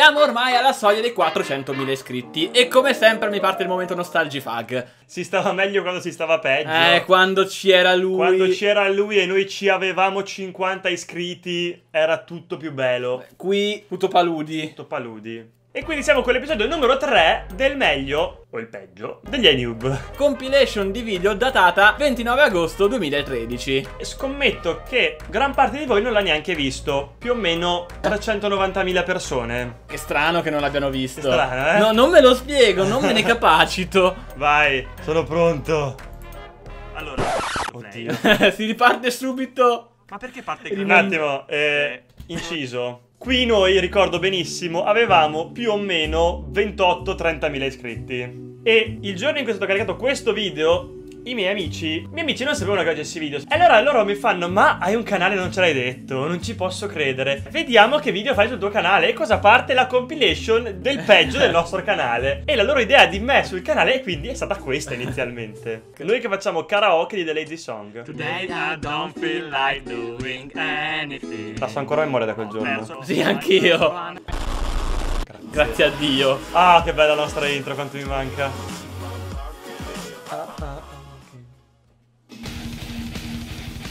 Siamo ormai alla soglia dei 400.000 iscritti e come sempre mi parte il momento nostalgifag. Si stava meglio quando si stava peggio. Quando c'era lui. Quando c'era lui e noi ci avevamo 50 iscritti era tutto più bello. Qui tutto paludi. Tutto paludi. E quindi siamo con l'episodio numero 3 del meglio, o il peggio, degli iNoob. Compilation di video datata 29 agosto 2013. E scommetto che gran parte di voi non l'ha neanche visto. Più o meno 390.000 persone. Che strano che non l'abbiano visto. Che strano, eh? No, non me lo spiego, non me ne capacito. Vai, sono pronto. Allora, oddio. Si riparte subito. Ma perché parte così? Un attimo, inciso. Qui noi, ricordo benissimo, avevamo più o meno 28-30.000 iscritti. E il giorno in cui è stato caricato questo video, i miei amici non sapevano che facessi video. E allora loro mi fanno, ma hai un canale, non ce l'hai detto, non ci posso credere. Vediamo che video fai sul tuo canale e cosa parte la compilation del peggio del nostro canale. E la loro idea di me sul canale e quindi è stata questa inizialmente. Noi che facciamo karaoke di The Lady Song Today I Don't Feel Like Doing Anything. Passo ancora a memoria da quel giorno. Sì, anch'io. Grazie a Dio. Ah, che bella la nostra intro, quanto mi manca.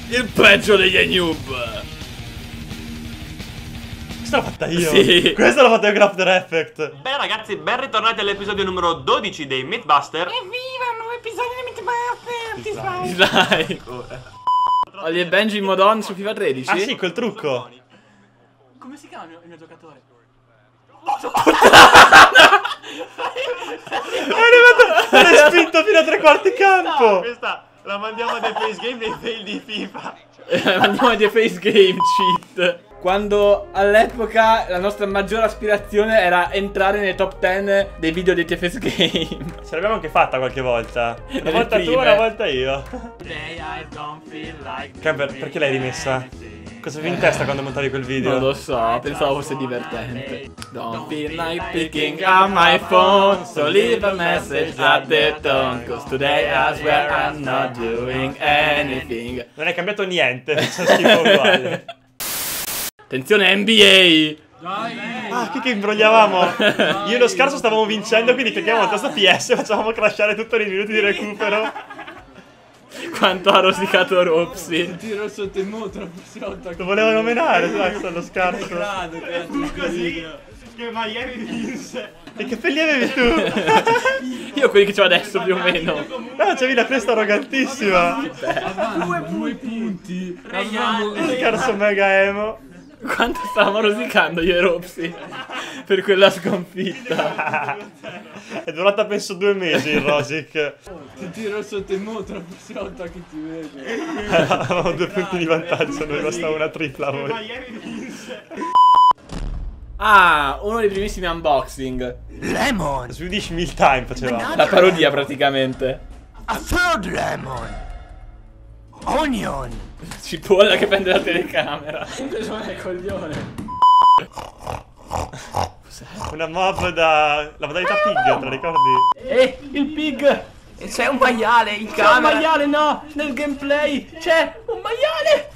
Il peggio degli iNoob. Questa l'ho fatta io. Sì. Questa l'ho fatta io con After Effects. Beh ragazzi, ben ritornati all'episodio numero 12 dei Mythbusters. Evviva, un nuovo episodio dei Mythbusters. Ti sai. Oli e Benji in Modon su FIFA 13? Ah sì, col trucco. Come si chiama il mio giocatore? È arrivato, è spinto fino a tre quarti campo. Questa la mandiamo a TheFaceGame dei fail di FIFA. La mandiamo a TheFaceGame cheat. Quando all'epoca la nostra maggiore aspirazione era entrare nei top 10 dei video di TheFaceGame. Ce l'abbiamo anche fatta qualche volta. Una volta tu, una volta io. Camper, perché l'hai rimessa? Cosa avevi in testa quando montavi quel video? Non lo so, pensavo fosse divertente. Don't feel like picking up my phone, so leave a message at the tone, cause today I swear I'm not doing anything. Non è cambiato niente, sono schifo uguale. Attenzione NBA! Ah, che imbrogliavamo? Io e lo scarso stavamo vincendo, quindi clicchiamo la testa PS e facciamo crashare tutti i minuti di recupero. Quanto ha rosicato Ropsy. Il tiro sotto il moto la prossima volta. Lo volevano menare, sai, lo scarso. E fu così che Miami vinse. E che capelli avevi tu? Io quelli che c'ho adesso più o meno. No, c'avevi la cresta arrogantissima. Due punti. Scarso mega emo. Quanto stavamo rosicando io e Ropsy per quella sconfitta. È durata penso 2 mesi il rosic. Ti tiro sotto il moto la prossima volta che ti vedo. Avevamo 2 punti di vantaggio, noi bastava una tripla a voi. Ah, uno dei primissimi unboxing. Lemon. Swedish Milk Time facevamo. La parodia praticamente. A third lemon. Onion. Cipolla che prende la telecamera. Coglione. Una mob da... la modalità pig, te la ricordi? Il pig. C'è un maiale in camera. C'è un maiale, no. Nel gameplay c'è un maiale.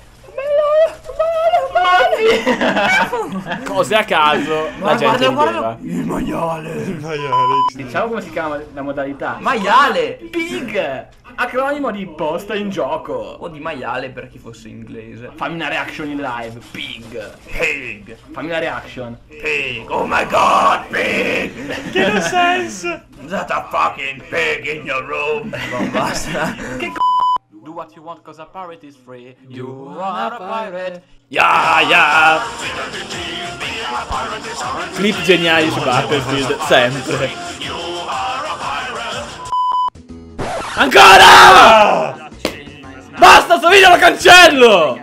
Un maiale. Cose a caso. La gente rideva. Il maiale. Il maiale. Diciamo come si chiama la modalità. Maiale. Pig. Acronimo di posta in gioco. O di maiale per chi fosse inglese. Fammi una reaction in live. Pig. Pig. Fammi una reaction. Pig. Oh my god. Pig. Che no sense. That a fucking pig in your room. Non basta. Che c***o. Do what you want cause a pirate is free. You are a pirate. Yeah, yeah. Clip geniali su Battlefield. Sempre. Ancora! Basta, sto video lo cancello!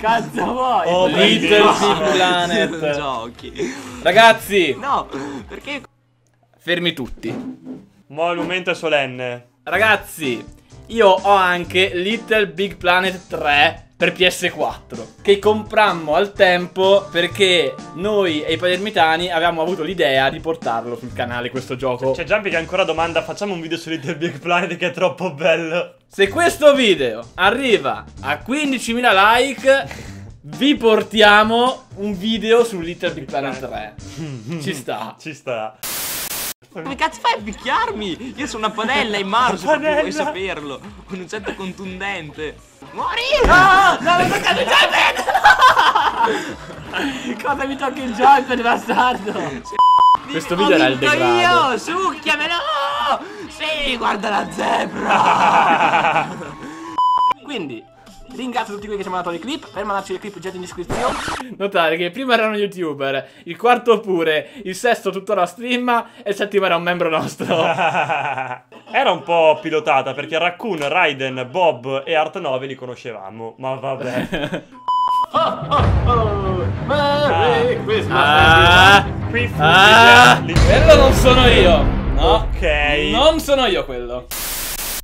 Cazzo vuoi? Oh, Little Big Planet. Giochi. Ragazzi! No, perché... Fermi tutti. Monumento solenne. Ragazzi! Io ho anche Little Big Planet 3 per PS4 che comprammo al tempo perché noi e i palermitani avevamo avuto l'idea di portarlo sul canale questo gioco. C'è Giampi che ancora domanda, facciamo un video su Little Big Planet che è troppo bello. Se questo video arriva a 15.000 like vi portiamo un video su Little Big Planet 3. Ci sta. Ci sta. Come cazzo fai a picchiarmi? Io sono una padella in marzo, se vuoi saperlo. Con un certo contundente. Muori! No, no, mi toccato il joypad! Cosa mi tocca il joypad, bastardo? Questo video era il degrado. Io, succhiamelo! Sì, guarda la zebra! Quindi, ringrazio tutti quelli che ci hanno mandato le clip. Per mandarci le clip gettate in descrizione. Notare che prima erano youtuber, il quarto pure, il sesto tuttora stream e il settimo era un membro nostro. Era un po' pilotata perché Raccoon, Raiden, Bob e Art 9 li conoscevamo. Ma vabbè. Merry Christmas. Quello non sono io. No. Ok. Non sono io quello.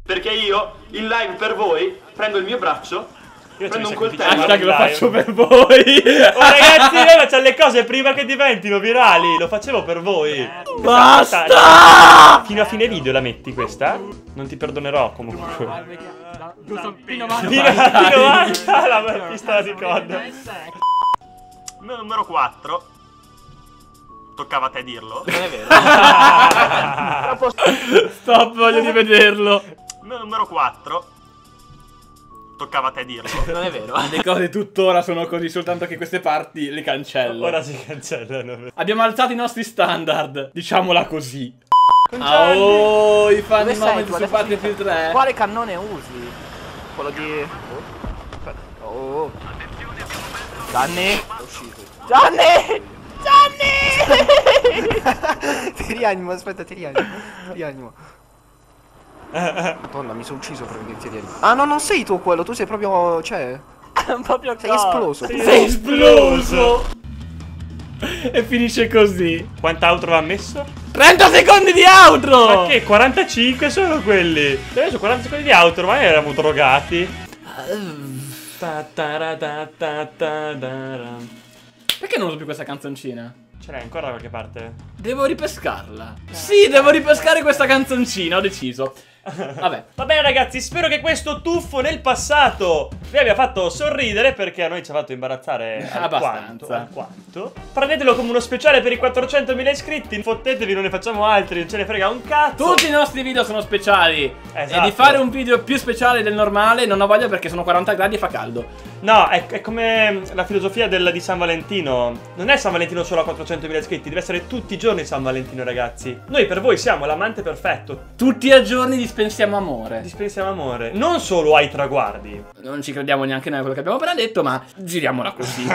Perché io in live per voi prendo il mio braccio, prendo un coltello. Hashtag lo faccio per voi. Oh ragazzi, noi facciamo le cose prima che diventino virali. Lo facevo per voi. Basta. Fino a fine video la metti questa. Non ti perdonerò comunque. Fino a la pista di ricordo. Numero 4. Toccava a te dirlo. Non è vero. Stop, voglio rivederlo. Numero 4. Toccava a te dirlo. Non è vero. Le cose tuttora sono così, soltanto che queste parti le cancello. Ora si cancellano. Abbiamo alzato i nostri standard, diciamola così. Oh, i fan moment su Battlefield 3. Quale cannone usi? Quello di... Oh. Gianni. È uscito. Gianni! Ti rianimo, aspetta, ti rianimo. Ti rianimo. Madonna, mi sono ucciso per venire, ti rianimo. Ah no, non sei tu quello, tu sei proprio... cioè... proprio sei esploso. Sei esploso. E finisce così. Quanta outro va messo? 30 secondi di outro! Ma che? 45 sono quelli. Adesso 40 secondi di outro, ma eravamo drogati. Perché non uso più questa canzoncina? Ce l'hai ancora da qualche parte? Devo ripescarla. Sì, devo ripescare questa canzoncina, ho deciso. Vabbè. Va bene ragazzi, spero che questo tuffo nel passato vi abbia fatto sorridere, perché a noi ci ha fatto imbarazzare alquanto. Alquanto. Prendetelo come uno speciale per i 400.000 iscritti. Fottetevi, non ne facciamo altri, non ce ne frega un cazzo. Tutti i nostri video sono speciali. Esatto. E di fare un video più speciale del normale non ho voglia, perché sono 40 gradi e fa caldo. No, è come la filosofia di San Valentino. Non è San Valentino solo a 400.000 iscritti, deve essere tutti i giorni San Valentino, ragazzi. Noi per voi siamo l'amante perfetto. Tutti i giorni dispensiamo amore. Dispensiamo amore, non solo ai traguardi. Non ci crediamo neanche noi a quello che abbiamo appena detto, ma giriamola così.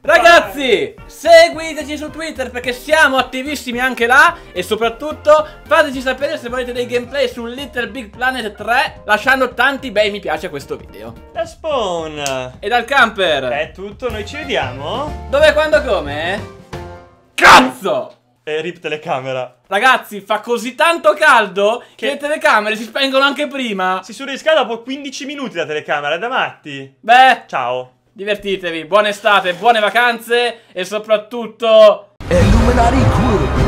Ragazzi, seguiteci su Twitter perché siamo attivissimi anche là. E soprattutto fateci sapere se volete dei gameplay su Little Big Planet 3, lasciando tanti bei mi piace a questo video. Da Spawn e dal camper è tutto, noi ci vediamo dove, quando, come? Cazzo! E rip telecamera. Ragazzi, fa così tanto caldo che le telecamere si spengono anche prima. Si surriscalda dopo 15 minuti la telecamera, è da matti. Beh, ciao. Divertitevi, buona estate, buone vacanze e soprattutto Illuminati Crew.